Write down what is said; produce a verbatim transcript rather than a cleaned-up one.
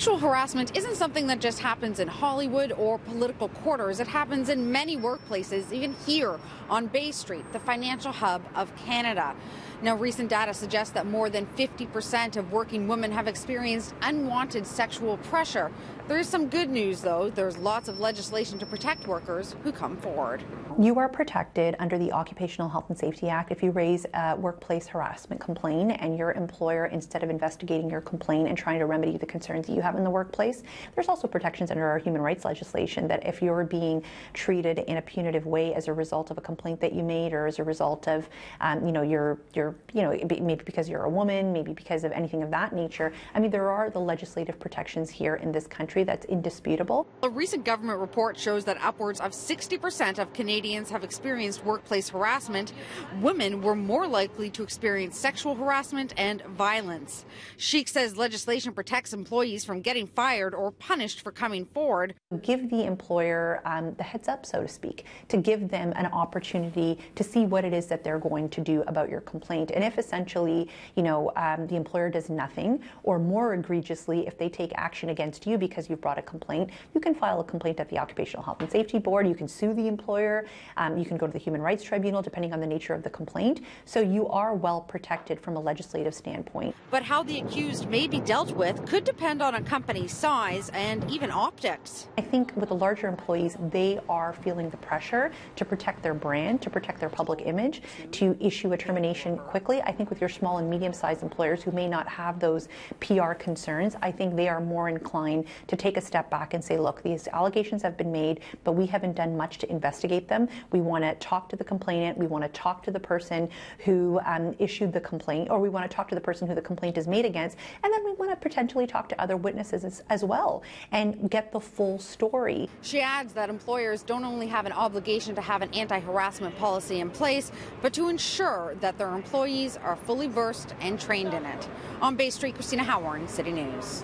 Sexual harassment isn't something that just happens in Hollywood or political quarters. It happens in many workplaces, even here on Bay Street, the financial hub of Canada. Now, recent data suggests that more than fifty percent of working women have experienced unwanted sexual pressure. There is some good news, though. There's lots of legislation to protect workers who come forward. You are protected under the Occupational Health and Safety Act if you raise a workplace harassment complaint and your employer, instead of investigating your complaint and trying to remedy the concerns that you have in the workplace, there's also protections under our human rights legislation that if you're being treated in a punitive way as a result of a complaint that you made or as a result of, um, you know, your, your you know, maybe because you're a woman, maybe because of anything of that nature. I mean, there are the legislative protections here in this country that's indisputable. A recent government report shows that upwards of sixty percent of Canadians have experienced workplace harassment. Women were more likely to experience sexual harassment and violence. Sheikh says legislation protects employees from getting fired or punished for coming forward. Give the employer um, the heads up, so to speak, to give them an opportunity to see what it is that they're going to do about your complaint. And if essentially, you know, um, the employer does nothing, or more egregiously, if they take action against you because you've brought a complaint, you can file a complaint at the Occupational Health and Safety Board, you can sue the employer, um, you can go to the Human Rights Tribunal, depending on the nature of the complaint. So you are well protected from a legislative standpoint. But how the accused may be dealt with could depend on a company's size and even optics. I think with the larger employees, they are feeling the pressure to protect their brand, to protect their public image, to issue a termination quickly. I think with your small and medium-sized employers who may not have those P R concerns, I think they are more inclined to take a step back and say, look, these allegations have been made, but we haven't done much to investigate them. We want to talk to the complainant. We want to talk to the person who um, issued the complaint, or we want to talk to the person who the complaint is made against, and then we want to potentially talk to other witnesses as, as well and get the full story. She adds that employers don't only have an obligation to have an anti-harassment policy in place, but to ensure that their employees Employees are fully versed and trained in it. On Bay Street, Cristina Howorun, City News.